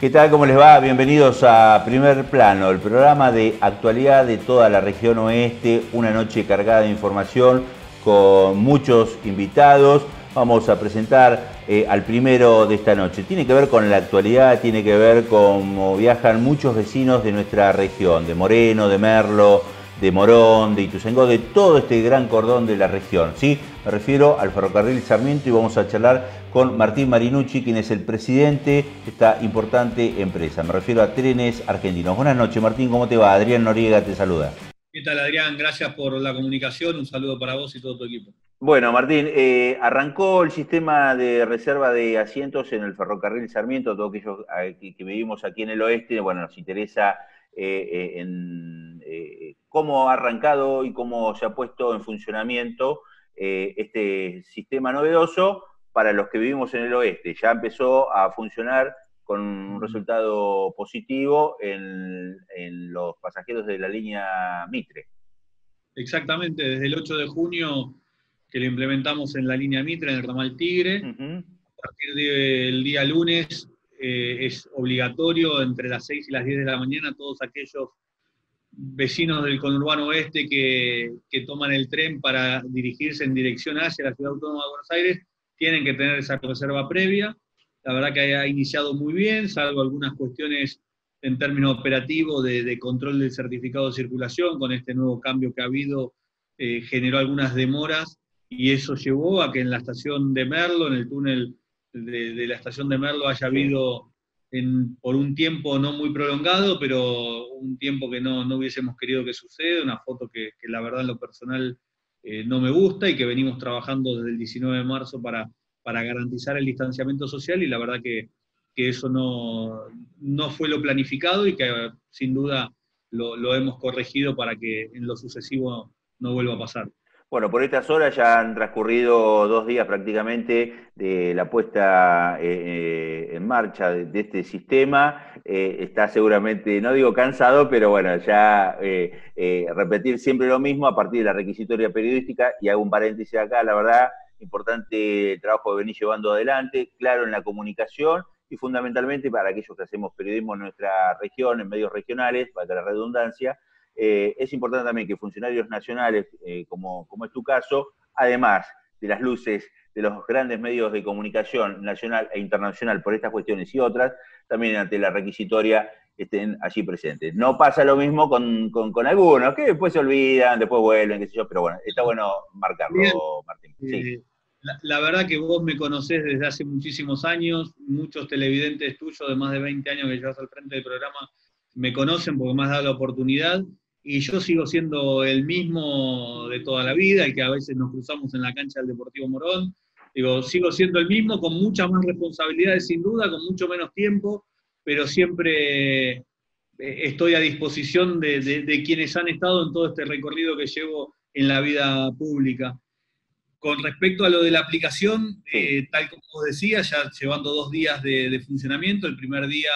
¿Qué tal? ¿Cómo les va? Bienvenidos a Primer Plano, el programa de actualidad de toda la región oeste. Una noche cargada de información con muchos invitados. Vamos a presentar al primero de esta noche. Tiene que ver con la actualidad, tiene que ver cómo viajan muchos vecinos de nuestra región, de Moreno, de Merlo, de Morón, de Ituzaingó, de todo este gran cordón de la región, ¿sí? Me refiero al ferrocarril Sarmiento y vamos a charlar con Martín Marinucci, quien es el presidente de esta importante empresa. Me refiero a Trenes Argentinos. Buenas noches, Martín, ¿cómo te va? Adrián Noriega te saluda. ¿Qué tal, Adrián? Gracias por la comunicación. Un saludo para vos y todo tu equipo. Bueno, Martín, arrancó el sistema de reserva de asientos en el ferrocarril Sarmiento. Todos aquellos que vivimos aquí en el oeste, bueno, nos interesa cómo ha arrancado y cómo se ha puesto en funcionamiento este sistema novedoso para los que vivimos en el oeste. Ya empezó a funcionar con un resultado positivo en los pasajeros de la línea Mitre. Exactamente, desde el 8 de junio que lo implementamos en la línea Mitre, en el ramal Tigre. A partir del día lunes es obligatorio entre las 6 y las 10 de la mañana todos aquellos vecinos del conurbano oeste que toman el tren para dirigirse en dirección hacia la Ciudad Autónoma de Buenos Aires, tienen que tener esa reserva previa. La verdad que ha iniciado muy bien, salvo algunas cuestiones en términos operativos de control del certificado de circulación. Con este nuevo cambio que ha habido, generó algunas demoras y eso llevó a que en la estación de Merlo, en el túnel de la estación de Merlo, haya habido por un tiempo no muy prolongado, pero un tiempo que no hubiésemos querido que suceda, una foto que la verdad en lo personal no me gusta y que venimos trabajando desde el 19 de marzo para garantizar el distanciamiento social y la verdad que eso no fue lo planificado y que sin duda lo hemos corregido para que en lo sucesivo no vuelva a pasar. Bueno, por estas horas ya han transcurrido 2 días prácticamente de la puesta en marcha de este sistema. Está seguramente, no digo cansado, pero bueno, ya repetir siempre lo mismo a partir de la requisitoria periodística, y hago un paréntesis acá, la verdad, importante el trabajo que venís llevando adelante, claro en la comunicación, y fundamentalmente para aquellos que hacemos periodismo en nuestra región, en medios regionales, para la redundancia. Es importante también que funcionarios nacionales, como es tu caso, además de las luces de los grandes medios de comunicación nacional e internacional por estas cuestiones y otras, también ante la requisitoria estén allí presentes. No pasa lo mismo con algunos, que después se olvidan, después vuelven, qué sé yo, pero bueno, está bueno marcarlo, bien, Martín. Sí. La verdad que vos me conocés desde hace muchísimos años, muchos televidentes tuyos de más de 20 años que llevas al frente del programa me conocen porque me has dado la oportunidad. Y yo sigo siendo el mismo de toda la vida, el que a veces nos cruzamos en la cancha del Deportivo Morón. Digo, sigo siendo el mismo, con muchas más responsabilidades sin duda, con mucho menos tiempo, pero siempre estoy a disposición de quienes han estado en todo este recorrido que llevo en la vida pública. Con respecto a lo de la aplicación, tal como vos decías, ya llevando 2 días de funcionamiento. El primer día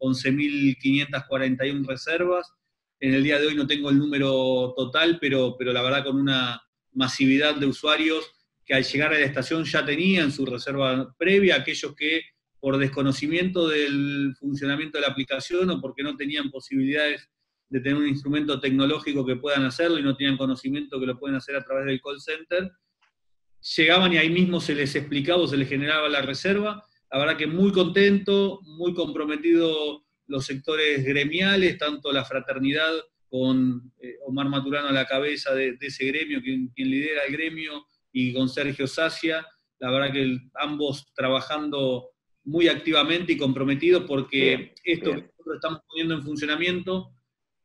11.541 reservas. En el día de hoy no tengo el número total, pero la verdad con una masividad de usuarios que al llegar a la estación ya tenían su reserva previa, aquellos que por desconocimiento del funcionamiento de la aplicación o porque no tenían posibilidades de tener un instrumento tecnológico que puedan hacerlo y no tenían conocimiento que lo pueden hacer a través del call center, llegaban y ahí mismo se les explicaba o se les generaba la reserva. La verdad que muy contento, muy comprometido los sectores gremiales, tanto la fraternidad con Omar Maturano a la cabeza de ese gremio, quien lidera el gremio, y con Sergio Sacia, la verdad que ambos trabajando muy activamente y comprometidos porque bien, esto bien que nosotros estamos poniendo en funcionamiento,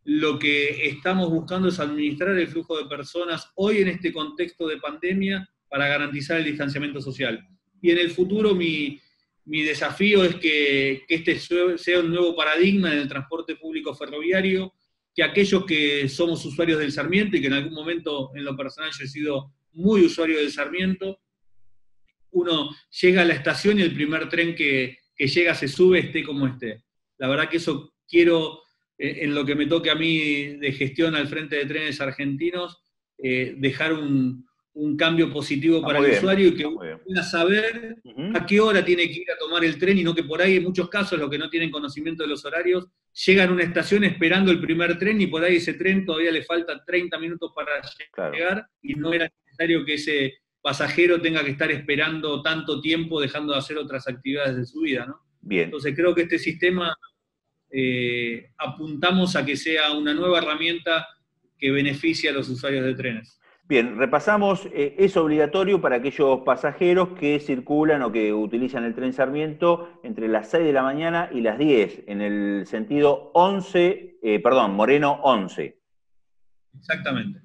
lo que estamos buscando es administrar el flujo de personas hoy en este contexto de pandemia para garantizar el distanciamiento social. Y en el futuro mi desafío es que este sea un nuevo paradigma en el transporte público ferroviario, que aquellos que somos usuarios del Sarmiento, y que en algún momento en lo personal yo he sido muy usuario del Sarmiento, uno llega a la estación y el primer tren que llega se sube, esté como esté. La verdad que eso quiero, en lo que me toque a mí de gestión al frente de Trenes Argentinos, dejar un un cambio positivo para el usuario y que uno pueda saber a qué hora tiene que ir a tomar el tren y no que por ahí en muchos casos los que no tienen conocimiento de los horarios llegan a una estación esperando el primer tren y por ahí ese tren todavía le faltan 30 minutos para llegar y no era necesario que ese pasajero tenga que estar esperando tanto tiempo dejando de hacer otras actividades de su vida, ¿no? Bien. Entonces creo que este sistema apuntamos a que sea una nueva herramienta que beneficie a los usuarios de trenes. Bien, repasamos, es obligatorio para aquellos pasajeros que circulan o que utilizan el Tren Sarmiento entre las 6 de la mañana y las 10, en el sentido Moreno 11. Exactamente.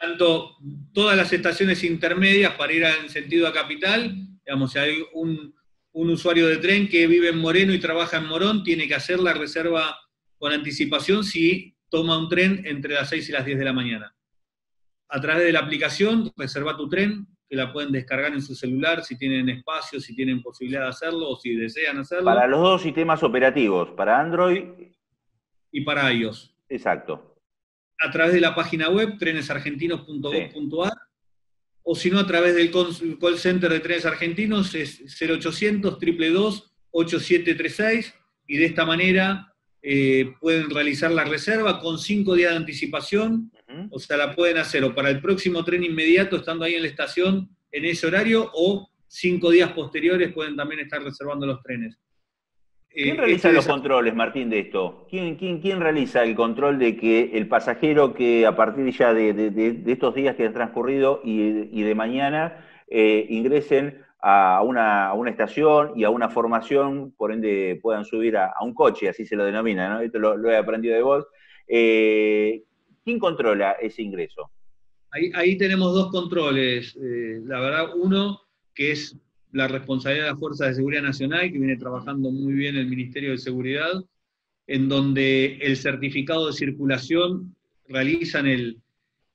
Tanto todas las estaciones intermedias para ir en sentido a Capital, digamos, si hay un usuario de tren que vive en Moreno y trabaja en Morón, tiene que hacer la reserva con anticipación si toma un tren entre las 6 y las 10 de la mañana. A través de la aplicación Reserva tu Tren, que la pueden descargar en su celular si tienen espacio, si tienen posibilidad de hacerlo o si desean hacerlo. Para los dos sistemas operativos, para Android y para iOS. Exacto. A través de la página web trenesargentinos.gob.ar o si no a través del call center de Trenes Argentinos es 0800-222-8736 y de esta manera pueden realizar la reserva con 5 días de anticipación. O sea, la pueden hacer o para el próximo tren inmediato, estando ahí en la estación, en ese horario, o 5 días posteriores pueden también estar reservando los trenes. ¿Quién realiza los controles, Martín, de esto? ¿Quién realiza el control de que el pasajero que a partir ya de estos días que han transcurrido y de mañana ingresen a una estación y a una formación, por ende puedan subir a un coche, así se lo denomina, ¿no? Esto lo he aprendido de vos. ¿Quién controla ese ingreso? Ahí tenemos dos controles. La verdad, uno, que es la responsabilidad de las Fuerzas de Seguridad Nacional, que viene trabajando muy bien el Ministerio de Seguridad, en donde el certificado de circulación realizan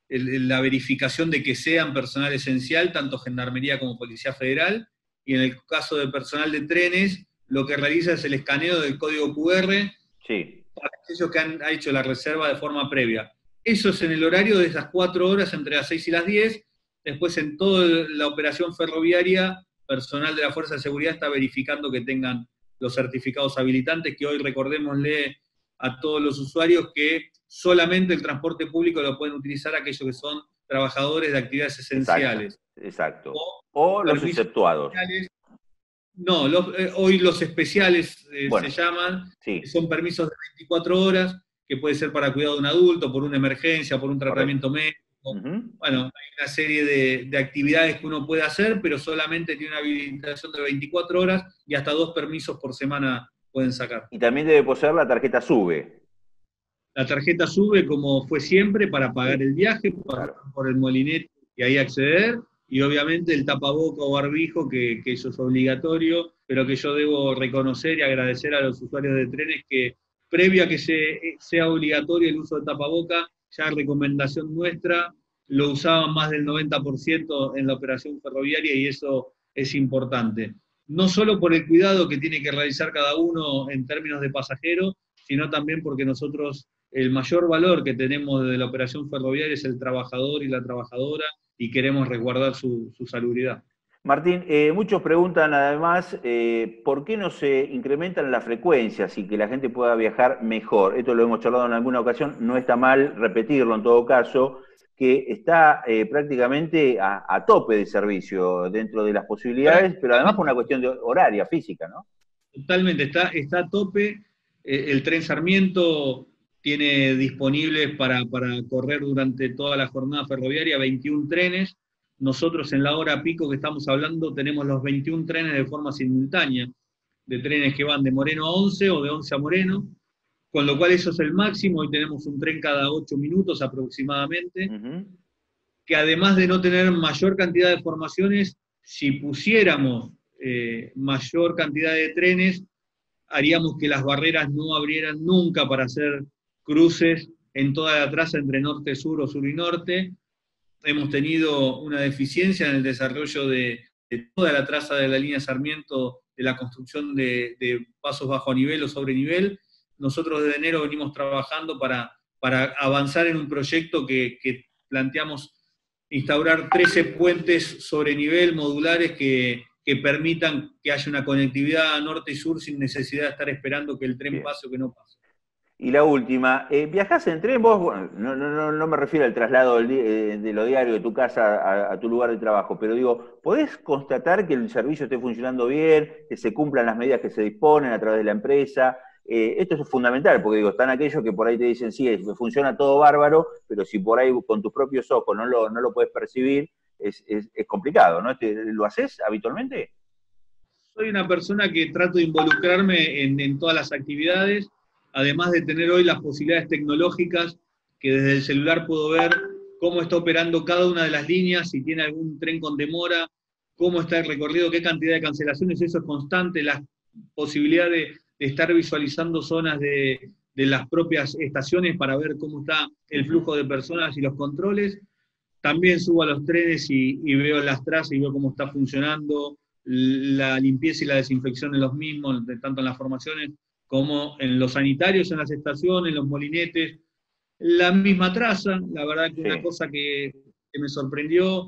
la verificación de que sean personal esencial, tanto Gendarmería como Policía Federal, y en el caso de personal de trenes, lo que realiza es el escaneo del código QR para aquellos que han hecho la reserva de forma previa. Eso es en el horario de esas 4 horas, entre las 6 y las 10. Después, en toda la operación ferroviaria, personal de la Fuerza de Seguridad está verificando que tengan los certificados habilitantes, que hoy recordémosle a todos los usuarios que solamente el transporte público lo pueden utilizar aquellos que son trabajadores de actividades esenciales. Exacto. O los exceptuados. No, hoy los especiales se llaman, son permisos de 24 horas, que puede ser para cuidado de un adulto, por una emergencia, por un tratamiento médico. Bueno, hay una serie de actividades que uno puede hacer, pero solamente tiene una habilitación de 24 horas y hasta 2 permisos por semana pueden sacar. Y también debe poseer la tarjeta SUBE. La tarjeta SUBE, como fue siempre, para pagar el viaje, por el molinete y ahí acceder, y obviamente el tapaboca o barbijo, que eso es obligatorio, pero que yo debo reconocer y agradecer a los usuarios de trenes que previo a que sea obligatorio el uso de tapaboca, ya recomendación nuestra, lo usaban más del 90% en la operación ferroviaria y eso es importante. No solo por el cuidado que tiene que realizar cada uno en términos de pasajero, sino también porque nosotros el mayor valor que tenemos de la operación ferroviaria es el trabajador y la trabajadora y queremos resguardar su salubridad. Martín, muchos preguntan además por qué no se incrementan las frecuencias y que la gente pueda viajar mejor. Esto lo hemos charlado en alguna ocasión, no está mal repetirlo en todo caso, que está prácticamente a tope de servicio dentro de las posibilidades, pero además por una cuestión de horaria, física, ¿no? Totalmente, está a tope. El Tren Sarmiento tiene disponibles para correr durante toda la jornada ferroviaria 21 trenes. Nosotros en la hora pico que estamos hablando tenemos los 21 trenes de forma simultánea, de trenes que van de Moreno a 11 o de 11 a Moreno, con lo cual eso es el máximo, y tenemos un tren cada 8 minutos aproximadamente, que además de no tener mayor cantidad de formaciones, si pusiéramos mayor cantidad de trenes, haríamos que las barreras no abrieran nunca para hacer cruces en toda la traza entre norte-sur o sur y norte. Hemos tenido una deficiencia en el desarrollo de toda la traza de la línea Sarmiento, de la construcción de pasos bajo nivel o sobre nivel. Nosotros desde enero venimos trabajando para avanzar en un proyecto que planteamos instaurar 13 puentes sobre nivel modulares que permitan que haya una conectividad norte y sur sin necesidad de estar esperando que el tren pase o que no pase. Y la última, ¿viajás en tren vos? Bueno, no me refiero al traslado de lo diario de tu casa a tu lugar de trabajo, pero digo, ¿podés constatar que el servicio esté funcionando bien, que se cumplan las medidas que se disponen a través de la empresa? Esto es fundamental, porque digo, están aquellos que por ahí te dicen, sí, funciona todo bárbaro, pero si por ahí con tus propios ojos no lo podés percibir, es complicado, ¿no? ¿Lo haces habitualmente? Soy una persona que trato de involucrarme en todas las actividades, además de tener hoy las posibilidades tecnológicas, que desde el celular puedo ver cómo está operando cada una de las líneas, si tiene algún tren con demora, cómo está el recorrido, qué cantidad de cancelaciones, eso es constante, la posibilidad de estar visualizando zonas de las propias estaciones para ver cómo está el flujo de personas y los controles. También subo a los trenes y veo las trazas y veo cómo está funcionando la limpieza y la desinfección en los mismos, tanto en las formaciones como en los sanitarios, en las estaciones, en los molinetes, la misma traza. La verdad que una cosa que me sorprendió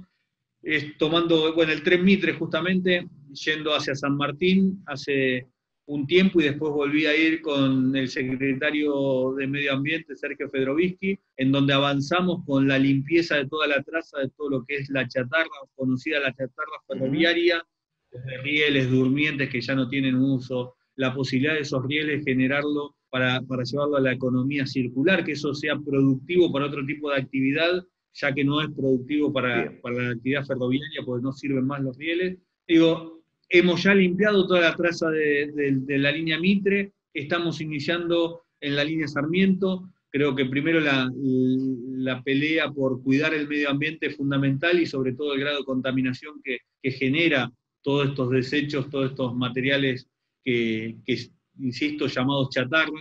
es tomando, bueno, el tren Mitre justamente, yendo hacia San Martín hace un tiempo y después volví a ir con el secretario de Medio Ambiente, Sergio Fedrovski, en donde avanzamos con la limpieza de toda la traza, de todo lo que es la chatarra, conocida la chatarra ferroviaria, desde rieles durmientes que ya no tienen uso, la posibilidad de esos rieles generarlo para llevarlo a la economía circular, que eso sea productivo para otro tipo de actividad, ya que no es productivo para la actividad ferroviaria, porque no sirven más los rieles. Digo, hemos ya limpiado toda la traza de la línea Mitre, estamos iniciando en la línea Sarmiento, creo que primero la pelea por cuidar el medio ambiente es fundamental y sobre todo el grado de contaminación que genera todos estos desechos, todos estos materiales que insisto, llamados chatarra,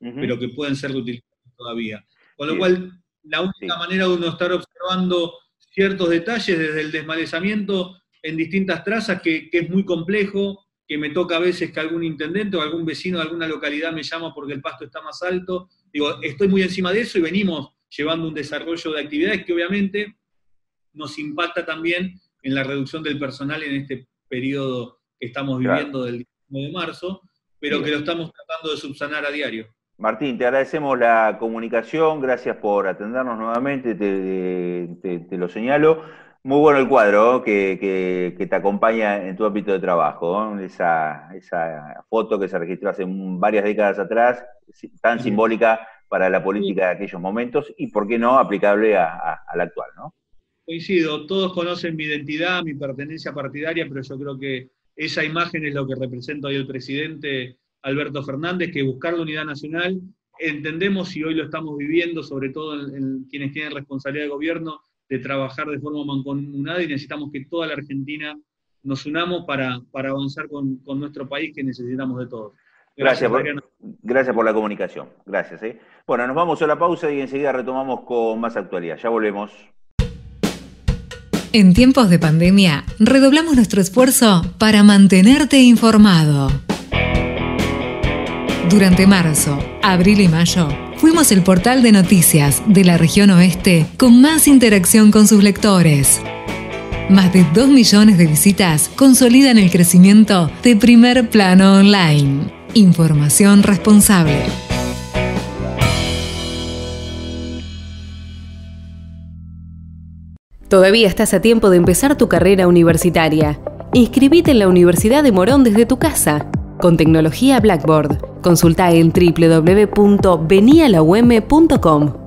pero que pueden ser utilizados todavía. Con lo cual, la única manera de uno estar observando ciertos detalles desde el desmalezamiento en distintas trazas, que es muy complejo, que me toca a veces que algún intendente o algún vecino de alguna localidad me llama porque el pasto está más alto. Digo, estoy muy encima de eso y venimos llevando un desarrollo de actividades que obviamente nos impacta también en la reducción del personal en este periodo que estamos viviendo del de marzo, pero que lo estamos tratando de subsanar a diario. Martín, te agradecemos la comunicación, gracias por atendernos nuevamente, te lo señalo. Muy bueno el cuadro, ¿eh? que te acompaña en tu ámbito de trabajo, ¿eh? Esa foto que se registró hace varias décadas atrás, tan simbólica para la política de aquellos momentos y, ¿por qué no?, aplicable a la actual, ¿no? Coincido, todos conocen mi identidad, mi pertenencia partidaria, pero yo creo que esa imagen es lo que representa hoy el presidente Alberto Fernández, que buscar la unidad nacional, entendemos y hoy lo estamos viviendo, sobre todo en quienes tienen responsabilidad de gobierno, de trabajar de forma mancomunada y necesitamos que toda la Argentina nos unamos para avanzar con nuestro país que necesitamos de todos. Gracias por la comunicación, gracias. Bueno, nos vamos a la pausa y enseguida retomamos con más actualidad, ya volvemos. En tiempos de pandemia, redoblamos nuestro esfuerzo para mantenerte informado. Durante marzo, abril y mayo, fuimos el portal de noticias de la región oeste con más interacción con sus lectores. Más de 2 millones de visitas consolidan el crecimiento de Primer Plano Online. Información responsable. Todavía estás a tiempo de empezar tu carrera universitaria. Inscribite en la Universidad de Morón desde tu casa. Con tecnología Blackboard. Consulta en www.venialauM.com.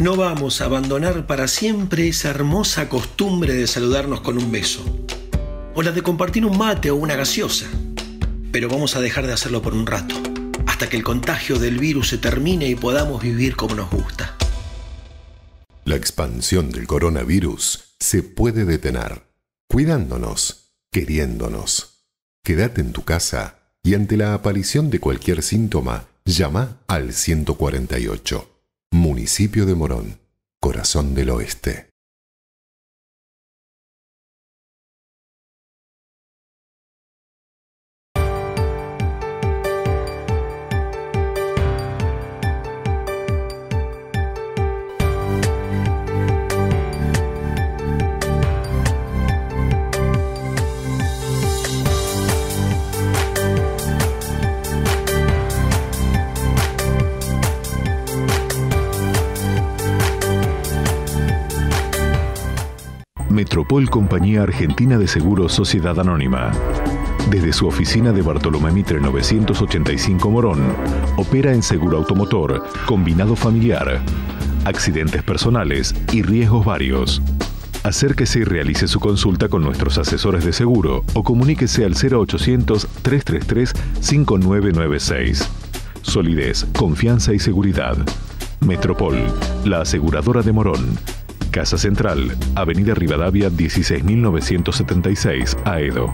No vamos a abandonar para siempre esa hermosa costumbre de saludarnos con un beso, o la de compartir un mate o una gaseosa, pero vamos a dejar de hacerlo por un rato, hasta que el contagio del virus se termine y podamos vivir como nos gusta. La expansión del coronavirus se puede detener, cuidándonos, queriéndonos. Quédate en tu casa y ante la aparición de cualquier síntoma, llama al 148. Municipio de Morón, Corazón del Oeste. Metropol Compañía Argentina de Seguros Sociedad Anónima. Desde su oficina de Bartolomé Mitre 985 Morón, opera en seguro automotor, combinado familiar, accidentes personales y riesgos varios. Acérquese y realice su consulta con nuestros asesores de seguro o comuníquese al 0800-333-5996. Solidez, confianza y seguridad. Metropol, la aseguradora de Morón. Casa Central, Avenida Rivadavia 16.976, Aedo.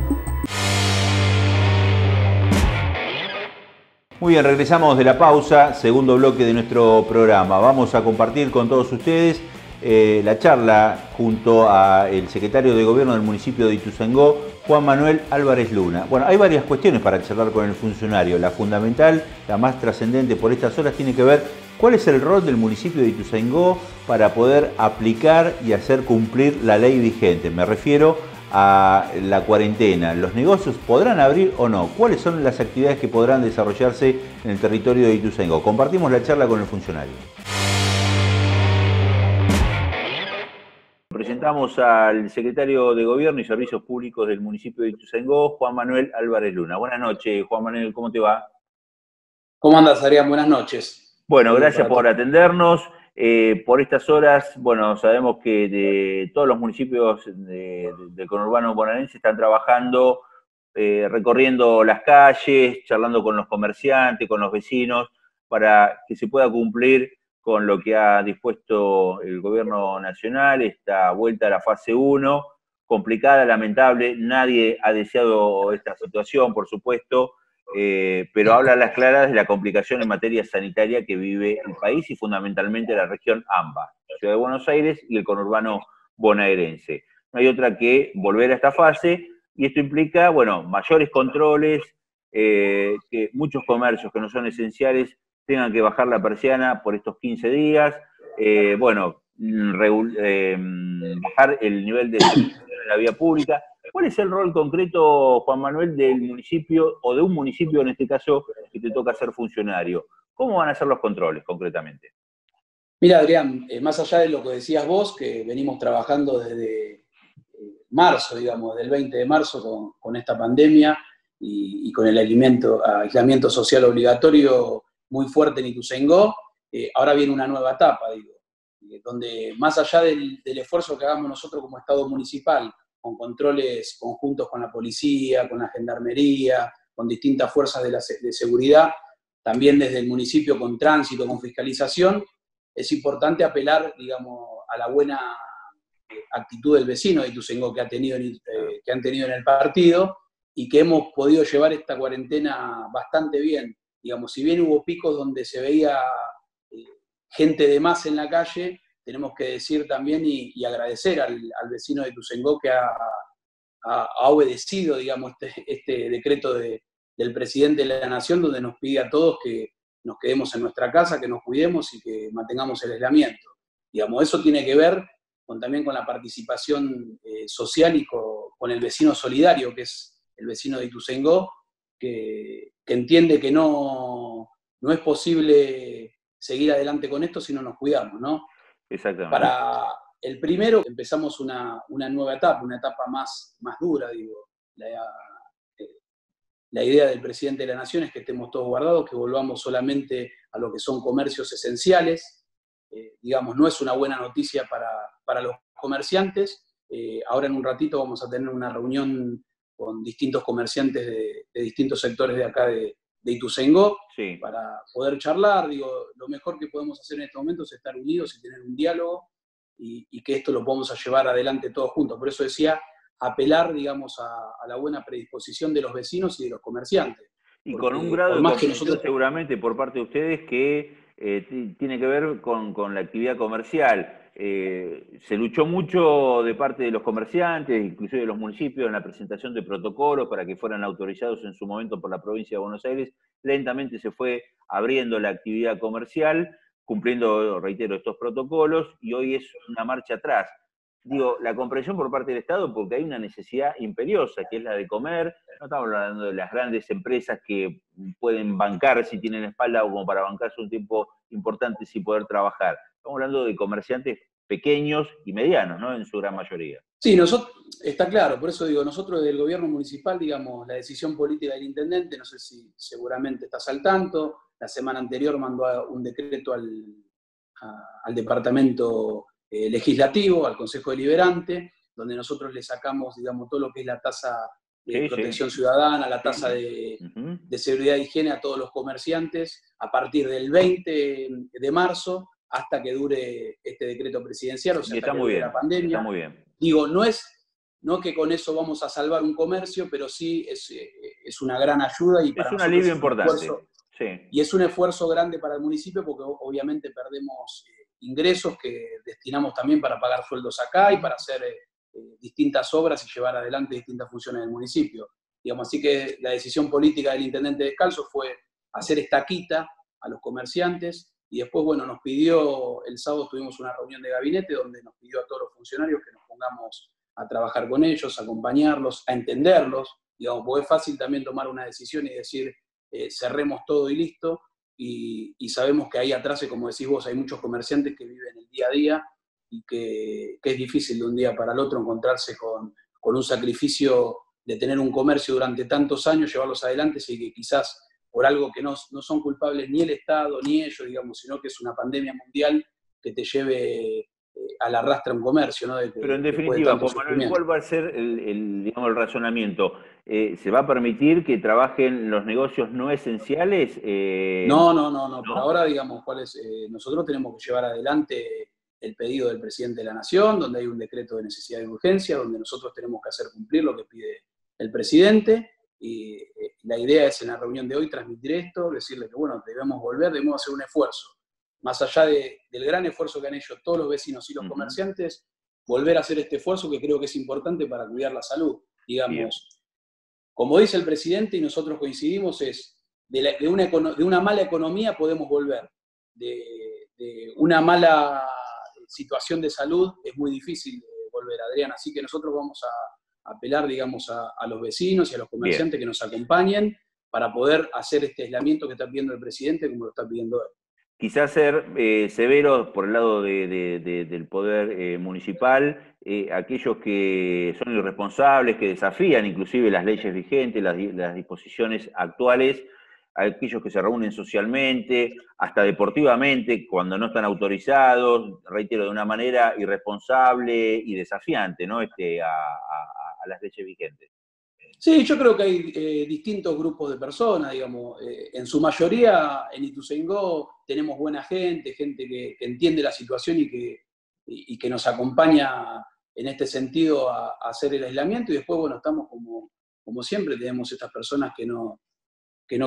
Muy bien, regresamos de la pausa, segundo bloque de nuestro programa. Vamos a compartir con todos ustedes la charla junto al secretario de Gobierno del municipio de Ituzaingó, Juan Manuel Álvarez Luna. Bueno, hay varias cuestiones para charlar con el funcionario. La fundamental, la más trascendente por estas horas, tiene que ver ¿cuál es el rol del municipio de Ituzaingó para poder aplicar y hacer cumplir la ley vigente? Me refiero a la cuarentena. ¿Los negocios podrán abrir o no? ¿Cuáles son las actividades que podrán desarrollarse en el territorio de Ituzaingó? Compartimos la charla con el funcionario. Presentamos al secretario de Gobierno y Servicios Públicos del municipio de Ituzaingó, Juan Manuel Álvarez Luna. Buenas noches, Juan Manuel, ¿cómo te va? ¿Cómo andas, Arián? Buenas noches. Bueno, gracias por atendernos. Por estas horas, bueno, sabemos que de todos los municipios del conurbano bonaerense están trabajando, recorriendo las calles, charlando con los comerciantes, con los vecinos, para que se pueda cumplir con lo que ha dispuesto el gobierno nacional, esta vuelta a la fase 1, complicada, lamentable, nadie ha deseado esta situación, por supuesto. Pero habla a las claras de la complicación en materia sanitaria que vive el país y fundamentalmente la región AMBA, la Ciudad de Buenos Aires y el conurbano bonaerense. No hay otra que volver a esta fase y esto implica, bueno, mayores controles, que muchos comercios que no son esenciales tengan que bajar la persiana por estos 15 días, bueno, bajar el nivel de servicio en la vía pública. ¿Cuál es el rol concreto, Juan Manuel, del municipio, o de un municipio en este caso, que te toca ser funcionario? ¿Cómo van a ser los controles, concretamente? Mira, Adrián, más allá de lo que decías vos, que venimos trabajando desde marzo, digamos, del 20 de marzo con esta pandemia y con el aislamiento social obligatorio muy fuerte en Ituzaingó, ahora viene una nueva etapa, digo, donde más allá del esfuerzo que hagamos nosotros como Estado municipal, con controles conjuntos con la policía, con la gendarmería, con distintas fuerzas de seguridad, también desde el municipio con tránsito, con fiscalización, es importante apelar, digamos, a la buena actitud del vecino de Ituzaingó que han tenido en el partido y que hemos podido llevar esta cuarentena bastante bien. Digamos, si bien hubo picos donde se veía gente de más en la calle, tenemos que decir también y agradecer al vecino de Ituzaingó que ha obedecido, digamos, este decreto del presidente de la Nación, donde nos pide a todos que nos quedemos en nuestra casa, que nos cuidemos y que mantengamos el aislamiento. Digamos, eso tiene que ver también con la participación social y con el vecino solidario, que es el vecino de Ituzaingó, que entiende que no es posible seguir adelante con esto si no nos cuidamos, ¿no? Exactamente. Para el primero empezamos una nueva etapa, una etapa más dura, digo. La idea del presidente de la Nación es que estemos todos guardados, que volvamos solamente a lo que son comercios esenciales. Digamos, no es una buena noticia para los comerciantes. Ahora en un ratito vamos a tener una reunión con distintos comerciantes de distintos sectores de acá de Ituzaingó, sí, para poder charlar. Digo, lo mejor que podemos hacer en este momento es estar unidos y tener un diálogo y que esto lo podamos llevar adelante todos juntos. Por eso decía, apelar, digamos, a la buena predisposición de los vecinos y de los comerciantes. Y porque, con un grado de convicción seguramente por parte de ustedes que tiene que ver con la actividad comercial. Se luchó mucho de parte de los comerciantes, inclusive de los municipios, en la presentación de protocolos para que fueran autorizados en su momento por la provincia de Buenos Aires. Lentamente se fue abriendo la actividad comercial, cumpliendo, reitero, estos protocolos, y hoy es una marcha atrás. Digo, la comprensión por parte del Estado, porque hay una necesidad imperiosa, que es la de comer. No estamos hablando de las grandes empresas que pueden bancar si tienen espalda o como para bancarse un tiempo importante sin poder trabajar. Estamos hablando de comerciantes pequeños y medianos, ¿no? En su gran mayoría. Sí, nosotros, está claro, por eso digo, nosotros del gobierno municipal, digamos, la decisión política del intendente, no sé si seguramente estás al tanto, la semana anterior mandó un decreto al departamento legislativo, al Consejo Deliberante, donde nosotros le sacamos, digamos, todo lo que es la tasa de protección ciudadana, la tasa de seguridad e higiene a todos los comerciantes, a partir del 20 de marzo, hasta que dure este decreto presidencial, o sea, hasta que dure la pandemia. Está muy bien. Digo, no que con eso vamos a salvar un comercio, pero sí es una gran ayuda. Y para nosotros es un alivio importante. Sí. Y es un esfuerzo grande para el municipio, porque obviamente perdemos ingresos que destinamos también para pagar sueldos acá y para hacer distintas obras y llevar adelante distintas funciones del municipio. Digamos, así que la decisión política del intendente Descalzo fue hacer esta quita a los comerciantes. Y después, bueno, nos pidió, el sábado tuvimos una reunión de gabinete donde nos pidió a todos los funcionarios que nos pongamos a trabajar con ellos, a acompañarlos, a entenderlos, digamos, porque es fácil también tomar una decisión y decir, cerremos todo y listo, y sabemos que ahí atrás, como decís vos, hay muchos comerciantes que viven el día a día y que es difícil de un día para el otro encontrarse con un sacrificio de tener un comercio durante tantos años, llevarlos adelante, y que quizás por algo que no son culpables ni el Estado ni ellos, digamos, sino que es una pandemia mundial que te lleve a la rastra un comercio, ¿no? Pero en definitiva, Juan Manuel, ¿cuál va a ser el razonamiento? ¿Se va a permitir que trabajen los negocios no esenciales? No. Por ahora, digamos, nosotros tenemos que llevar adelante el pedido del Presidente de la Nación, donde hay un decreto de necesidad y urgencia, donde nosotros tenemos que hacer cumplir lo que pide el Presidente. Y la idea es en la reunión de hoy transmitir esto, decirle que bueno, debemos volver, debemos hacer un esfuerzo. Más allá del gran esfuerzo que han hecho todos los vecinos y los comerciantes, volver a hacer este esfuerzo que creo que es importante para cuidar la salud. Digamos, bien. Como dice el presidente, y nosotros coincidimos, es de una mala economía podemos volver. De una mala situación de salud es muy difícil volver, Adrián. Así que nosotros vamos a apelar, digamos, a los vecinos y a los comerciantes que nos acompañen para poder hacer este aislamiento que está pidiendo el presidente como lo está pidiendo él. Quizás ser severos por el lado del poder municipal, aquellos que son irresponsables, que desafían inclusive las leyes vigentes, las disposiciones actuales, aquellos que se reúnen socialmente, hasta deportivamente, cuando no están autorizados, reitero, de una manera irresponsable y desafiante, ¿no? A las leyes vigentes. Sí, yo creo que hay distintos grupos de personas, digamos, en su mayoría en Ituzaingó tenemos buena gente que entiende la situación y que nos acompaña en este sentido a hacer el aislamiento, y después, bueno, estamos como siempre, tenemos estas personas que no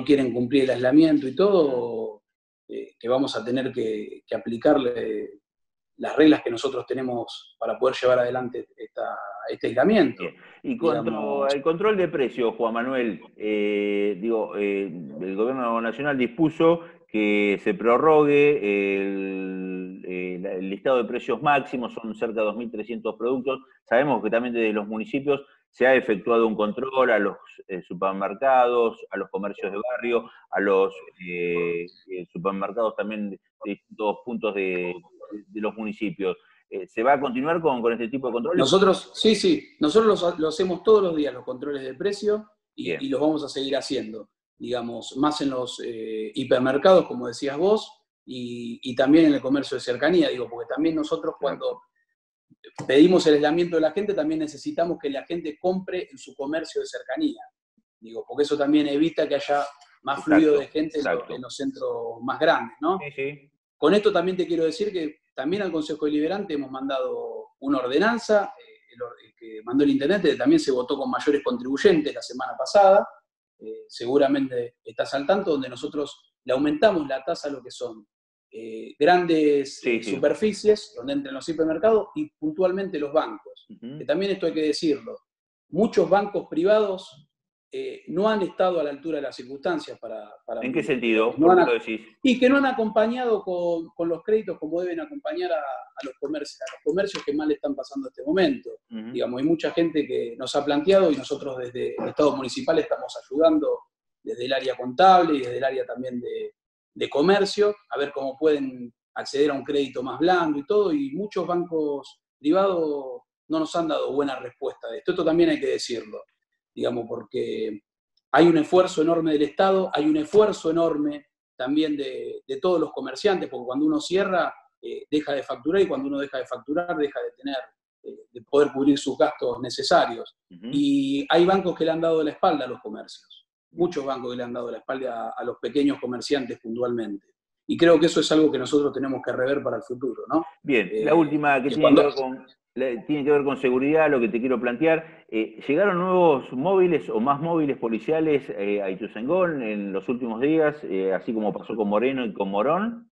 quieren cumplir el aislamiento y todo, que vamos a tener que aplicarle las reglas que nosotros tenemos para poder llevar adelante este aislamiento. Y cuanto al control de precios, Juan Manuel, el Gobierno Nacional dispuso que se prorrogue el listado de precios máximos, son cerca de 2.300 productos. Sabemos que también desde los municipios se ha efectuado un control a los supermercados, a los comercios de barrio, a los supermercados también de distintos puntos de los municipios. ¿Se va a continuar con este tipo de controles? Nosotros, nosotros lo hacemos todos los días, los controles de precio, y los vamos a seguir haciendo, digamos, más en los hipermercados, como decías vos, y también en el comercio de cercanía, digo, porque también nosotros cuando pedimos el aislamiento de la gente, también necesitamos que la gente compre en su comercio de cercanía, digo, porque eso también evita que haya más fluido de gente en los centros más grandes, ¿no? Sí. Con esto también te quiero decir que También al Consejo Deliberante hemos mandado una ordenanza, que mandó el intendente, que también se votó con mayores contribuyentes la semana pasada, seguramente estás al tanto, donde nosotros le aumentamos la tasa a lo que son grandes superficies, donde entran los hipermercados y puntualmente los bancos. Que también esto hay que decirlo, muchos bancos privados no han estado a la altura de las circunstancias para ¿En qué sentido? No han, y que no han acompañado con los créditos como deben acompañar a los comercios que mal están pasando en este momento. Digamos, hay mucha gente que nos ha planteado y nosotros desde el Estado Municipal estamos ayudando desde el área contable y desde el área también de comercio, a ver cómo pueden acceder a un crédito más blando y todo, y muchos bancos privados no nos han dado buena respuesta de esto. Esto también hay que decirlo, digamos, porque hay un esfuerzo enorme del Estado, hay un esfuerzo enorme también de todos los comerciantes, porque cuando uno cierra, deja de facturar, y cuando uno deja de facturar, deja de tener, de poder cubrir sus gastos necesarios. Y hay bancos que le han dado la espalda a los comercios, muchos bancos que le han dado la espalda a los pequeños comerciantes puntualmente. Y creo que eso es algo que nosotros tenemos que rever para el futuro, ¿no? Bien, la última que tiene que ver con... Tiene que ver con seguridad, lo que te quiero plantear. ¿Llegaron nuevos móviles o más móviles policiales a Ituzaingó en los últimos días, así como pasó con Moreno y con Morón?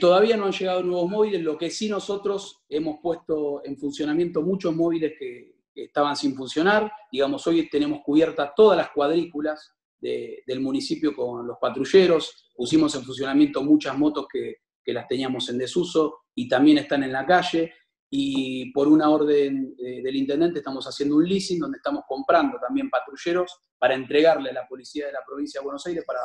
Todavía no han llegado nuevos móviles. Lo que sí nosotros hemos puesto en funcionamiento muchos móviles que estaban sin funcionar. Digamos, hoy tenemos cubiertas todas las cuadrículas del municipio con los patrulleros. Pusimos en funcionamiento muchas motos que las teníamos en desuso y también están en la calle. Y por una orden del intendente estamos haciendo un leasing donde estamos comprando también patrulleros para entregarle a la policía de la provincia de Buenos Aires para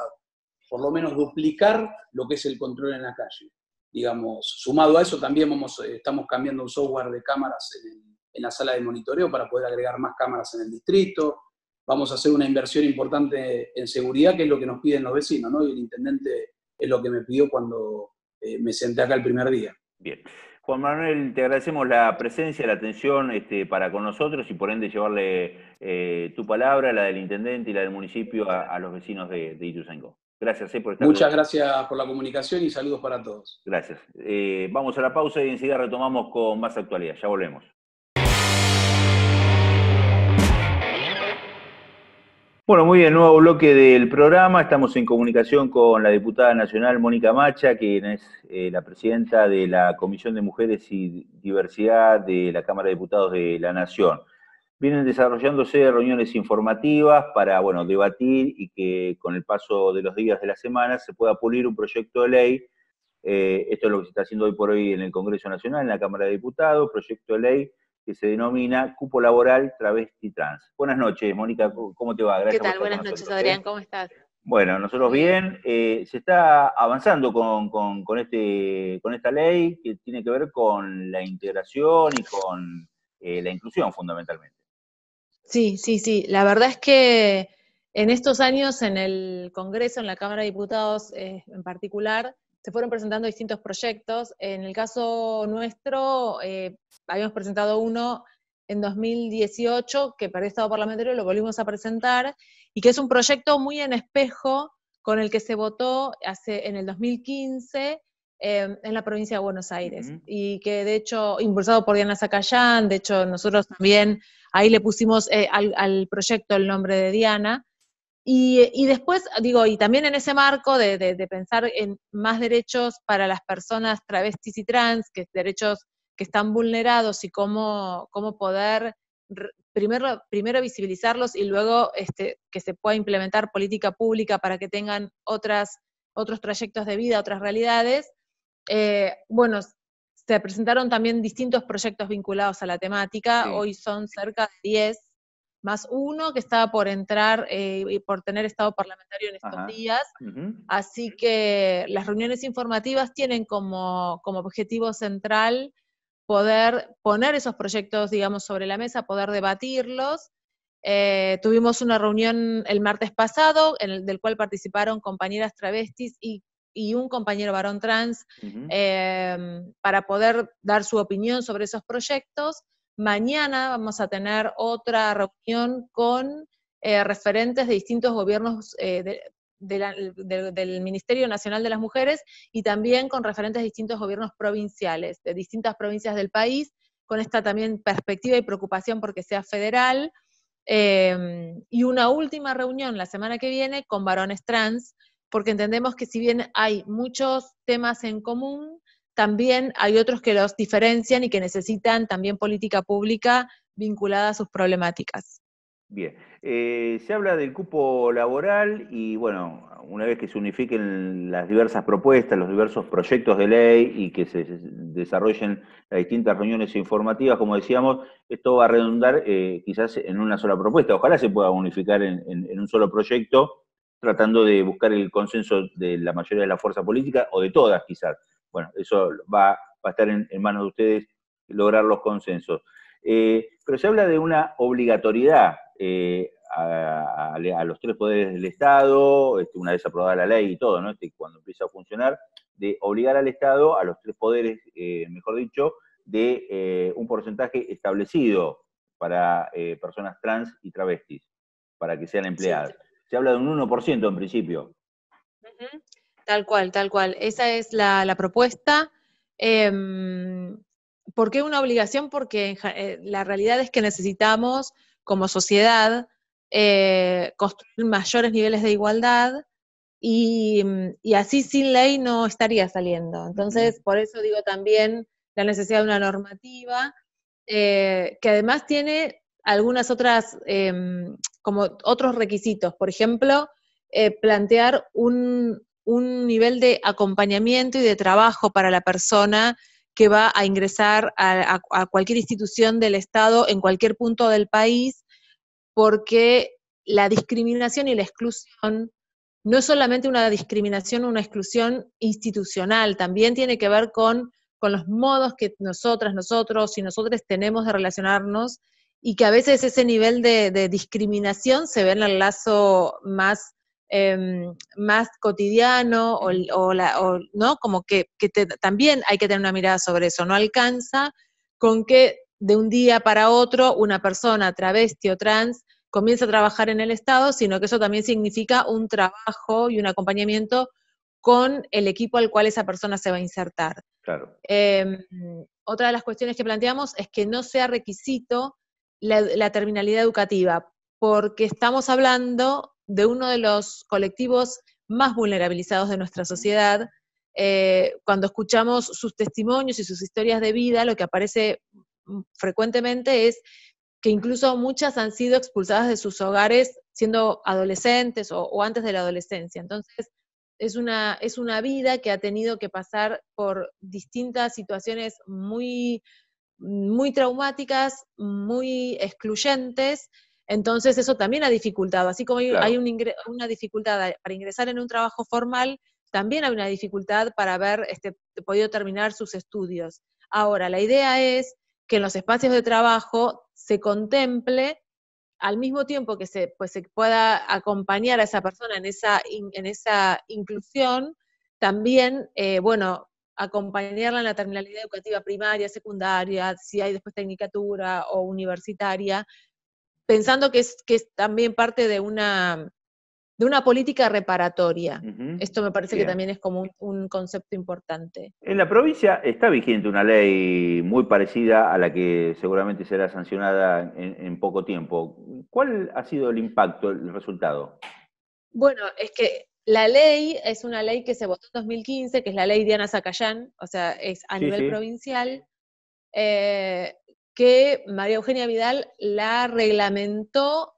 por lo menos duplicar lo que es el control en la calle. Digamos, sumado a eso también estamos cambiando un software de cámaras en la sala de monitoreo para poder agregar más cámaras en el distrito. Vamos a hacer una inversión importante en seguridad, que es lo que nos piden los vecinos, ¿no? Y el intendente es lo que me pidió cuando me senté acá el primer día. Bien. Juan Manuel, te agradecemos la presencia, la atención para con nosotros y por ende llevarle tu palabra, la del intendente y la del municipio a los vecinos de Ituzaingó. Gracias por estar. Muchas gracias por la comunicación y saludos para todos. Gracias. Vamos a la pausa y enseguida retomamos con más actualidad. Ya volvemos. Bueno, muy bien, nuevo bloque del programa. Estamos en comunicación con la diputada nacional Mónica Macha, quien es la presidenta de la Comisión de Mujeres y Diversidad de la Cámara de Diputados de la Nación. Vienen desarrollándose reuniones informativas para, bueno, debatir y que con el paso de los días de la semana se pueda pulir un proyecto de ley. Esto es lo que se está haciendo hoy por hoy en el Congreso Nacional, en la Cámara de Diputados, proyecto de ley que se denomina Cupo Laboral Travesti Trans. Buenas noches, Mónica, ¿cómo te va? Gracias. ¿Qué tal? Buenas noches, Adrián, ¿cómo estás? Bueno, nosotros bien. Se está avanzando con esta ley que tiene que ver con la integración y con la inclusión, fundamentalmente. Sí. La verdad es que en estos años en el Congreso, en la Cámara de Diputados en particular, se fueron presentando distintos proyectos. En el caso nuestro, habíamos presentado uno en 2018, que perdió estado parlamentario, lo volvimos a presentar, y que es un proyecto muy en espejo con el que se votó en el 2015 en la provincia de Buenos Aires, y que de hecho, impulsado por Diana Zacayán, de hecho nosotros también ahí le pusimos al proyecto el nombre de Diana. Y después, digo, y también en ese marco de pensar en más derechos para las personas travestis y trans, que derechos que están vulnerados y cómo poder primero visibilizarlos y luego que se pueda implementar política pública para que tengan otros trayectos de vida, otras realidades. Bueno, se presentaron también distintos proyectos vinculados a la temática, hoy son cerca de 10, más uno que estaba por entrar y por tener estado parlamentario en estos días. Así que las reuniones informativas tienen como objetivo central poder poner esos proyectos, digamos, sobre la mesa, poder debatirlos. Tuvimos una reunión el martes pasado, del cual participaron compañeras travestis y un compañero varón trans, para poder dar su opinión sobre esos proyectos. Mañana vamos a tener otra reunión con referentes de distintos gobiernos del Ministerio Nacional de las Mujeres y también con referentes de distintos gobiernos provinciales, de distintas provincias del país, con esta también perspectiva y preocupación porque sea federal, y una última reunión la semana que viene con varones trans, porque entendemos que si bien hay muchos temas en común, también hay otros que los diferencian y que necesitan también política pública vinculada a sus problemáticas. Bien, se habla del cupo laboral y bueno, una vez que se unifiquen las diversas propuestas, los diversos proyectos de ley y que se desarrollen las distintas reuniones informativas, como decíamos, esto va a redundar quizás en una sola propuesta. Ojalá se pueda unificar en un solo proyecto, tratando de buscar el consenso de la mayoría de la fuerza política, o de todas quizás. Bueno, eso va a estar en manos de ustedes, lograr los consensos. Pero se habla de una obligatoriedad a los tres poderes del Estado, una vez aprobada la ley y todo, ¿no? Cuando empieza a funcionar, de obligar al Estado, a los tres poderes, mejor dicho, de un porcentaje establecido para personas trans y travestis, para que sean empleadas. Sí. Se habla de un 1% en principio. Uh-huh. Tal cual, tal cual. Esa es la propuesta. ¿Por qué una obligación? Porque la realidad es que necesitamos, como sociedad, construir mayores niveles de igualdad y así sin ley no estaría saliendo. Entonces, por eso digo también la necesidad de una normativa que además tiene algunas otras, como otros requisitos. Por ejemplo, plantear un nivel de acompañamiento y de trabajo para la persona que va a ingresar a cualquier institución del Estado en cualquier punto del país, porque la discriminación y la exclusión no es solamente una discriminación o una exclusión institucional, también tiene que ver con los modos que nosotras, nosotros y nosotras tenemos de relacionarnos, y que a veces ese nivel de discriminación se ve en el lazo más cotidiano, o ¿no? Como que también hay que tener una mirada sobre eso. No alcanza con que de un día para otro una persona travesti o trans comience a trabajar en el Estado, sino que eso también significa un trabajo y un acompañamiento con el equipo al cual esa persona se va a insertar. Claro. Otra de las cuestiones que planteamos es que no sea requisito la terminalidad educativa, porque estamos hablando de uno de los colectivos más vulnerabilizados de nuestra sociedad. Cuando escuchamos sus testimonios y sus historias de vida, lo que aparece frecuentemente es que incluso muchas han sido expulsadas de sus hogares siendo adolescentes o antes de la adolescencia. Entonces, es una vida que ha tenido que pasar por distintas situaciones muy traumáticas, muy excluyentes. Entonces eso también ha dificultado, así como claro, hay una dificultad para ingresar en un trabajo formal, también hay una dificultad para haber podido terminar sus estudios. Ahora, la idea es que en los espacios de trabajo se contemple, al mismo tiempo que se pueda acompañar a esa persona en esa inclusión, también, bueno, acompañarla en la terminalidad educativa primaria, secundaria, si hay después tecnicatura o universitaria, pensando que es también parte de una política reparatoria. Uh-huh. Esto me parece que también es como un concepto importante. En la provincia está vigente una ley muy parecida a la que seguramente será sancionada en poco tiempo. ¿Cuál ha sido el impacto, el resultado? Bueno, es que la ley es una ley que se votó en 2015, que es la ley Diana Zacayán, o sea, es a nivel provincial, que María Eugenia Vidal la reglamentó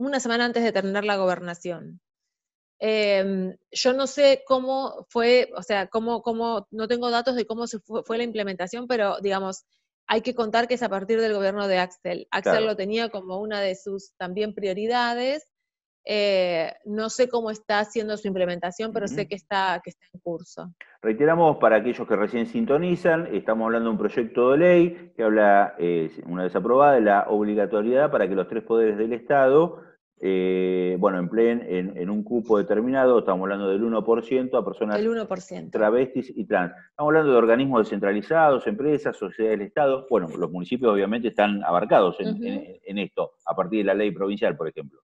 una semana antes de terminar la gobernación. Yo no sé cómo fue, o sea, no tengo datos de cómo fue la implementación, pero digamos, hay que contar que es a partir del gobierno de Axel. Axel lo tenía como una de sus también prioridades. No sé cómo está haciendo su implementación, pero sé que está en curso. Reiteramos para aquellos que recién sintonizan, estamos hablando de un proyecto de ley que habla, una vez aprobada, de la obligatoriedad para que los tres poderes del Estado bueno, empleen en un cupo determinado, estamos hablando del 1% a personas travestis y trans. Estamos hablando de organismos descentralizados, empresas, sociedades del Estado. Bueno, los municipios obviamente están abarcados en esto, a partir de la ley provincial, por ejemplo.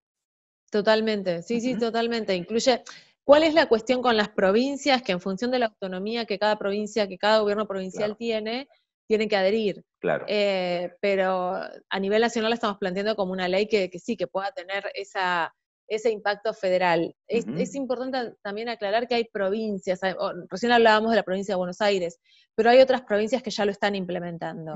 Totalmente, sí, sí, totalmente. Incluye, ¿cuál es la cuestión con las provincias? Que en función de la autonomía que cada provincia, que cada gobierno provincial tiene, tienen que adherir. Claro. Pero a nivel nacional la estamos planteando como una ley que sí, que pueda tener esa... ese impacto federal. Es importante también aclarar que hay provincias, recién hablábamos de la provincia de Buenos Aires, pero hay otras provincias que ya lo están implementando,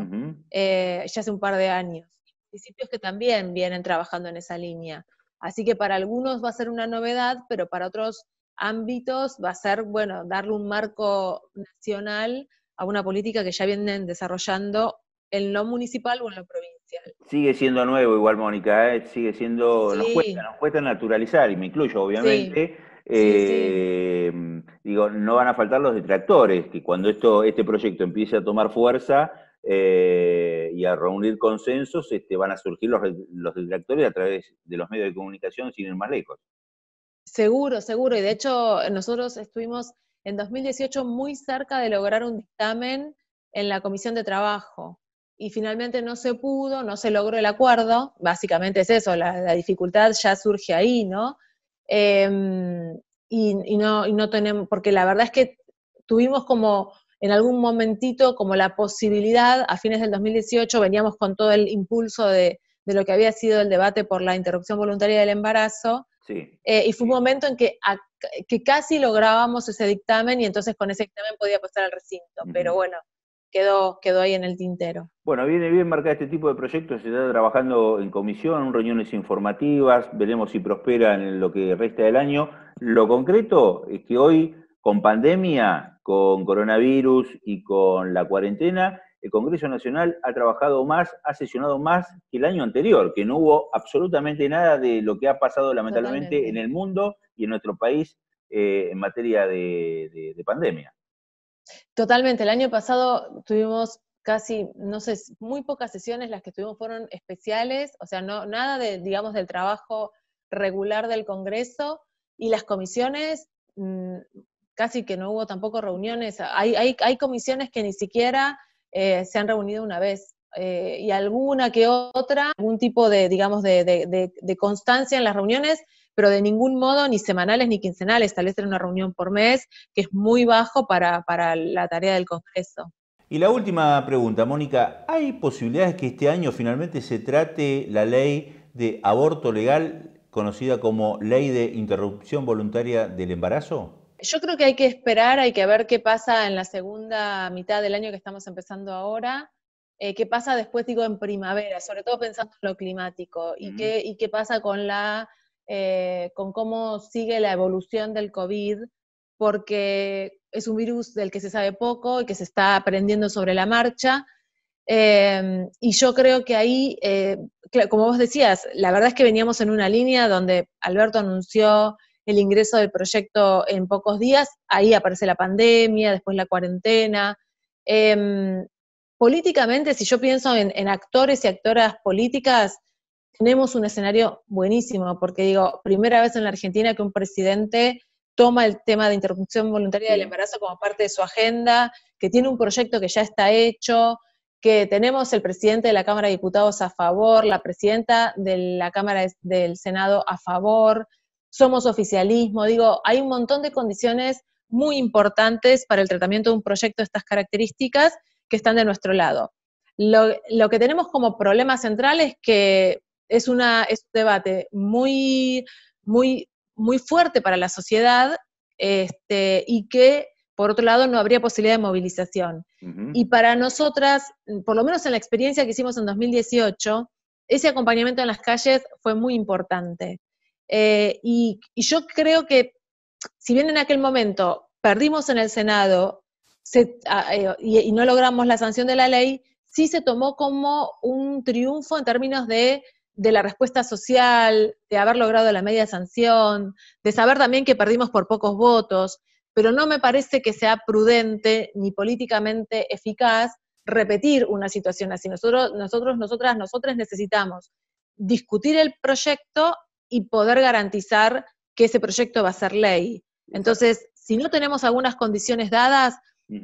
ya hace un par de años. Municipios que también vienen trabajando en esa línea. Así que para algunos va a ser una novedad, pero para otros ámbitos va a ser, bueno, darle un marco nacional a una política que ya vienen desarrollando en lo municipal o en lo provincial. Sigue siendo nuevo igual, Mónica, ¿eh? Sigue siendo, sí. nos cuesta naturalizar, y me incluyo obviamente, sí. Digo, no van a faltar los detractores, que cuando este proyecto empiece a tomar fuerza y a reunir consensos, van a surgir los detractores a través de los medios de comunicación, sin ir más lejos. Seguro, seguro, y de hecho nosotros estuvimos en 2018 muy cerca de lograr un dictamen en la Comisión de Trabajo. Y finalmente no se pudo, no se logró el acuerdo, básicamente es eso, la dificultad ya surge ahí, ¿no? Y no tenemos, porque la verdad es que tuvimos como, en algún momentito, como la posibilidad, a fines del 2018 veníamos con todo el impulso de lo que había sido el debate por la interrupción voluntaria del embarazo, sí. Y fue un momento en que casi lográbamos ese dictamen, y entonces con ese dictamen podía pasar al recinto, pero bueno, Quedó ahí en el tintero. Bueno, viene bien marcada este tipo de proyectos, se está trabajando en comisión, reuniones informativas, veremos si prospera en lo que resta del año. Lo concreto es que hoy, con pandemia, con coronavirus y con la cuarentena, el Congreso Nacional ha trabajado más, ha sesionado más que el año anterior, que no hubo absolutamente nada de lo que ha pasado lamentablemente en el mundo y en nuestro país en materia de pandemia. Totalmente, el año pasado tuvimos casi, no sé, muy pocas sesiones, las que tuvimos fueron especiales, o sea, no nada de, digamos, del trabajo regular del Congreso, y las comisiones, casi que no hubo tampoco reuniones, hay comisiones que ni siquiera se han reunido una vez, y alguna que otra, algún tipo de, digamos, de constancia en las reuniones, pero de ningún modo ni semanales ni quincenales, tal vez en una reunión por mes, que es muy bajo para la tarea del Congreso. Y la última pregunta, Mónica, ¿hay posibilidades que este año finalmente se trate la ley de aborto legal, conocida como Ley de Interrupción Voluntaria del Embarazo? Yo creo que hay que esperar, hay que ver qué pasa en la segunda mitad del año que estamos empezando ahora, qué pasa después, digo, en primavera, sobre todo pensando en lo climático, y qué pasa con cómo sigue la evolución del COVID, porque es un virus del que se sabe poco y que se está aprendiendo sobre la marcha, y yo creo que ahí, como vos decías, la verdad es que veníamos en una línea donde Alberto anunció el ingreso del proyecto en pocos días, ahí aparece la pandemia, después la cuarentena. Políticamente, si yo pienso en actores y actoras políticas, tenemos un escenario buenísimo, porque digo, primera vez en la Argentina que un presidente toma el tema de interrupción voluntaria del embarazo como parte de su agenda, que tiene un proyecto que ya está hecho, que tenemos el presidente de la Cámara de Diputados a favor, la presidenta de la Cámara del Senado a favor, somos oficialismo, digo, hay un montón de condiciones muy importantes para el tratamiento de un proyecto de estas características que están de nuestro lado. Lo que tenemos como problema central es que es un debate muy, muy, muy fuerte para la sociedad, y que, por otro lado, no habría posibilidad de movilización. Y para nosotras, por lo menos en la experiencia que hicimos en 2018, ese acompañamiento en las calles fue muy importante. Y yo creo que, si bien en aquel momento perdimos en el Senado y no logramos la sanción de la ley, sí se tomó como un triunfo en términos de la respuesta social, de haber logrado la media sanción, de saber también que perdimos por pocos votos, pero no me parece que sea prudente ni políticamente eficaz repetir una situación así. Nosotras necesitamos discutir el proyecto y poder garantizar que ese proyecto va a ser ley. Entonces, si no tenemos algunas condiciones dadas,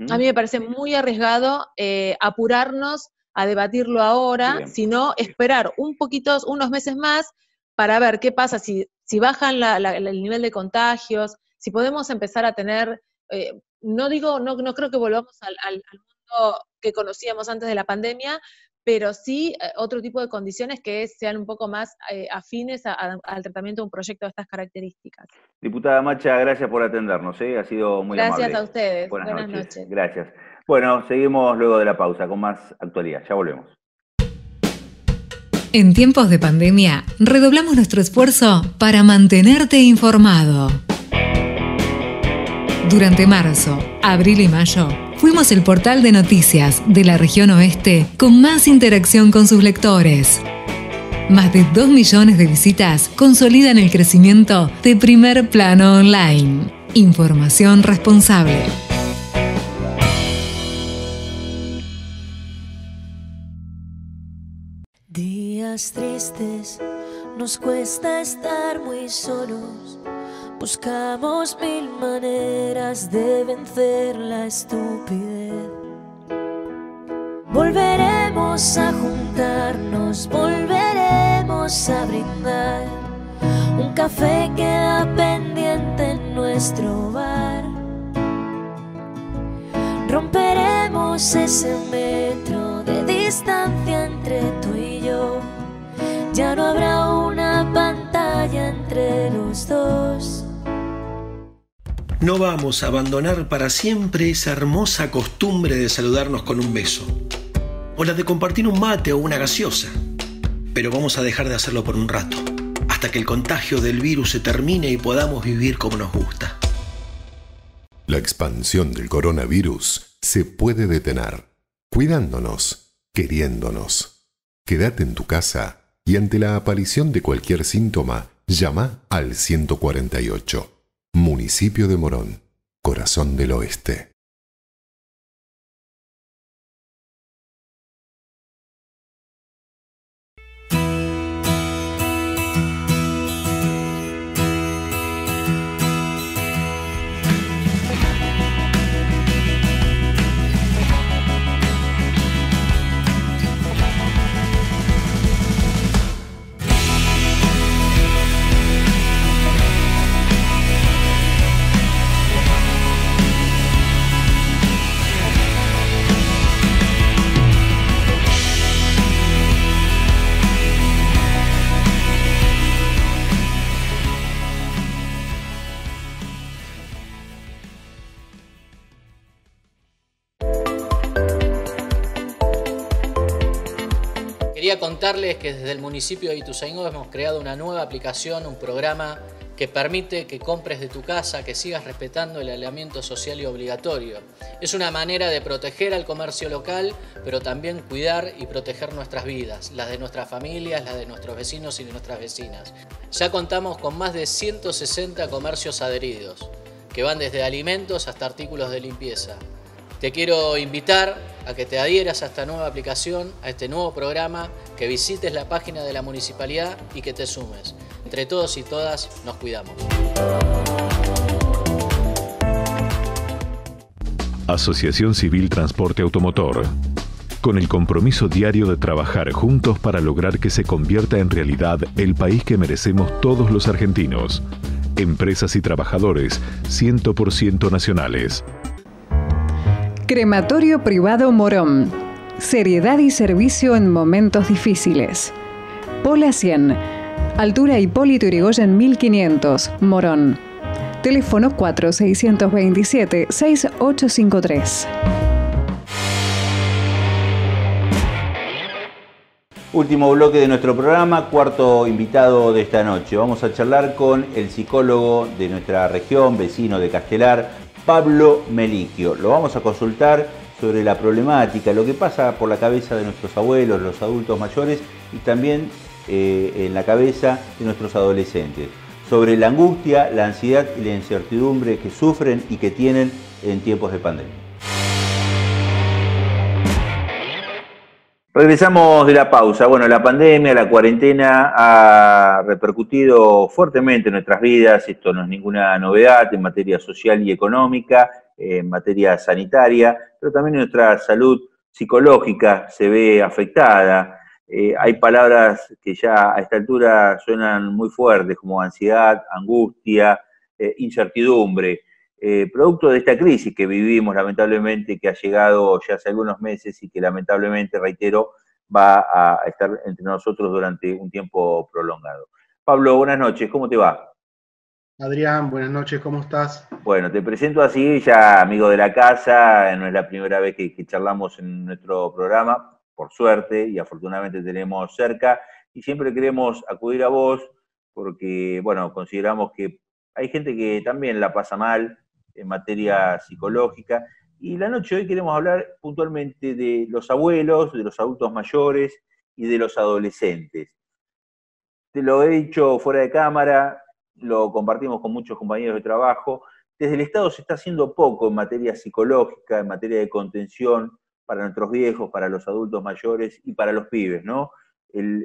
a mí me parece muy arriesgado apurarnos a debatirlo ahora, sino esperar unos meses más para ver qué pasa, si bajan el nivel de contagios, si podemos empezar a tener, no creo que volvamos al mundo que conocíamos antes de la pandemia, pero sí otro tipo de condiciones que sean un poco más afines al tratamiento de un proyecto de estas características. Diputada Macha, gracias por atendernos, ¿eh? Ha sido muy amable. Gracias a ustedes. Buenas noches. Gracias. Bueno, seguimos luego de la pausa con más actualidad. Ya volvemos. En tiempos de pandemia, redoblamos nuestro esfuerzo para mantenerte informado. Durante marzo, abril y mayo, fuimos el portal de noticias de la región oeste con más interacción con sus lectores. Más de 2 millones de visitas consolidan el crecimiento de Primer Plano Online. Información responsable. Días tristes, nos cuesta estar muy solos. Buscamos mil maneras de vencer la estupidez. Volveremos a juntarnos, volveremos a brindar un café queda pendiente en nuestro bar. Romperemos ese metro de distancia entre tú y yo. Ya no habrá una pantalla entre los dos. No vamos a abandonar para siempre esa hermosa costumbre de saludarnos con un beso, o la de compartir un mate o una gaseosa, pero vamos a dejar de hacerlo por un rato, hasta que el contagio del virus se termine y podamos vivir como nos gusta. La expansión del coronavirus se puede detener, cuidándonos, queriéndonos. Quédate en tu casa y ante la aparición de cualquier síntoma, llama al 148. Municipio de Morón, corazón del oeste. Quería contarles que desde el municipio de Ituzaingó hemos creado una nueva aplicación, un programa que permite que compres de tu casa, que sigas respetando el aislamiento social y obligatorio. Es una manera de proteger al comercio local, pero también cuidar y proteger nuestras vidas, las de nuestras familias, las de nuestros vecinos y de nuestras vecinas. Ya contamos con más de 160 comercios adheridos, que van desde alimentos hasta artículos de limpieza. Te quiero invitar a que te adhieras a esta nueva aplicación, a este nuevo programa, que visites la página de la municipalidad y que te sumes. Entre todos y todas nos cuidamos. Asociación Civil Transporte Automotor. Con el compromiso diario de trabajar juntos para lograr que se convierta en realidad el país que merecemos todos los argentinos. Empresas y trabajadores 100% nacionales. Crematorio Privado Morón. Seriedad y servicio en momentos difíciles. Pola 100. Altura Hipólito Yrigoyen 1500, Morón. Teléfono 4627-6853. Último bloque de nuestro programa, cuarto invitado de esta noche. Vamos a charlar con el psicólogo de nuestra región, vecino de Castelar, Pablo Melicchio. Lo vamos a consultar sobre la problemática, lo que pasa por la cabeza de nuestros abuelos, los adultos mayores y también en la cabeza de nuestros adolescentes, sobre la angustia, la ansiedad y la incertidumbre que sufren y que tienen en tiempos de pandemia. Regresamos de la pausa. Bueno, la pandemia, la cuarentena ha repercutido fuertemente en nuestras vidas. Esto no es ninguna novedad en materia social y económica, en materia sanitaria, pero también nuestra salud psicológica se ve afectada. hay palabras que ya a esta altura suenan muy fuertes, como ansiedad, angustia, incertidumbre, producto de esta crisis que vivimos, lamentablemente, que ha llegado ya hace algunos meses y que lamentablemente, reitero, va a estar entre nosotros durante un tiempo prolongado. Pablo, buenas noches, ¿cómo te va? Adrián, buenas noches, ¿cómo estás? Bueno, te presento así, ya amigo de la casa, no es la primera vez que charlamos en nuestro programa, por suerte, y afortunadamente tenemos cerca, y siempre queremos acudir a vos, porque, bueno, consideramos que hay gente que también la pasa mal en materia psicológica, y la noche de hoy queremos hablar puntualmente de los abuelos, de los adultos mayores y de los adolescentes. Te lo he dicho fuera de cámara, lo compartimos con muchos compañeros de trabajo, desde el Estado se está haciendo poco en materia psicológica, en materia de contención para nuestros viejos, para los adultos mayores y para los pibes, ¿no? El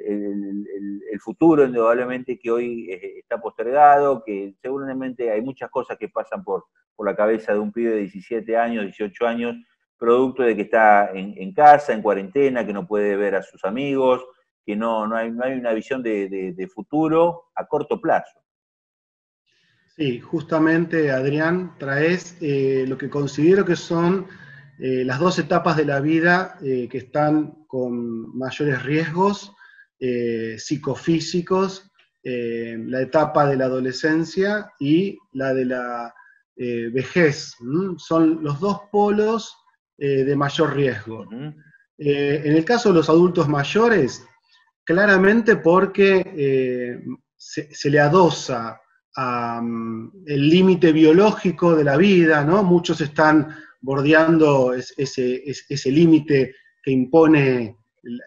futuro indudablemente que hoy está postergado, que seguramente hay muchas cosas que pasan por la cabeza de un pibe de 17 años, 18 años, producto de que está en casa, en cuarentena, que no puede ver a sus amigos, que no hay una visión de futuro a corto plazo. Sí, justamente, Adrián, traes lo que considero que son las dos etapas de la vida que están con mayores riesgos psicofísicos, la etapa de la adolescencia y la de la vejez. Son los dos polos de mayor riesgo. En el caso de los adultos mayores, claramente porque se le adosa el límite biológico de la vida, ¿no? Muchos están bordeando ese límite que impone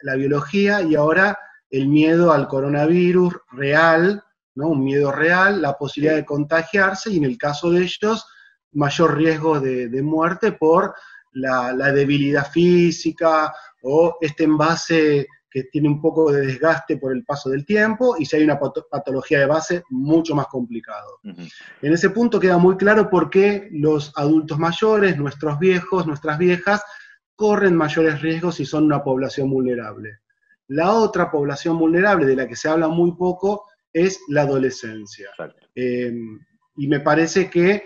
la biología, y ahora el miedo al coronavirus real, ¿no? Un miedo real, la posibilidad de contagiarse, y en el caso de ellos, mayor riesgo de muerte por la debilidad física, o este envase que tiene un poco de desgaste por el paso del tiempo, y si hay una patología de base, mucho más complicado. En ese punto queda muy claro por qué los adultos mayores, nuestros viejos, nuestras viejas, corren mayores riesgos y son una población vulnerable. La otra población vulnerable, de la que se habla muy poco, es la adolescencia. Y me parece que,